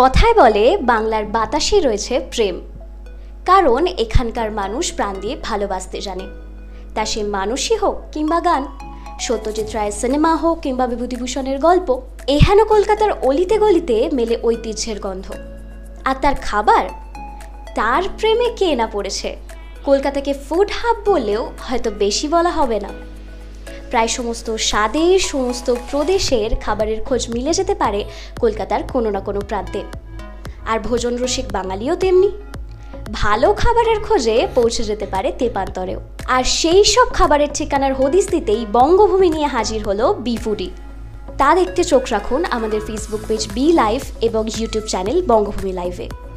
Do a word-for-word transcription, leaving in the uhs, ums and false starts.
कथाय बोले बांगलार बाताशे रयेछे प्रेम, कारण एखानकार मानुष प्राण दिए भालोबासते जाने। ता से मानुषी होक किंबा गान, सत्यजित राय सिनेमा होक किंबा विभूतिभूषणेर गल्प, एहानो कलकातार अलिते गलिते मेले ऐतिह्येर गन्ध। आर तार खाबार, तार प्रेमे के ना पड़ेछे। कलकाताके फूड हाब बोलेओ हयतो बेशी बला होबे ना। प्राय समस्त स्वादेर समस्त प्रदेशेर खाबारेर खोज मिले जेते पारे कलकातार कोनो ना कोनो प्रान्ते। आर भोजन रसिक बांगालिओ तेमनि भालो खाबारेर खोजे पौঁছে जेते पारे तेपान्तरेओ। आर सेई सब खाबारेर ठिकानार हदिस दितेई बंगभूमि निये हाजिर हलो बी फुडी। ता देखते चोख राखुन आमादेर फेसबुक पेज बी लाइव एवं यूट्यूब चैनल बंगभूमि लाइवे।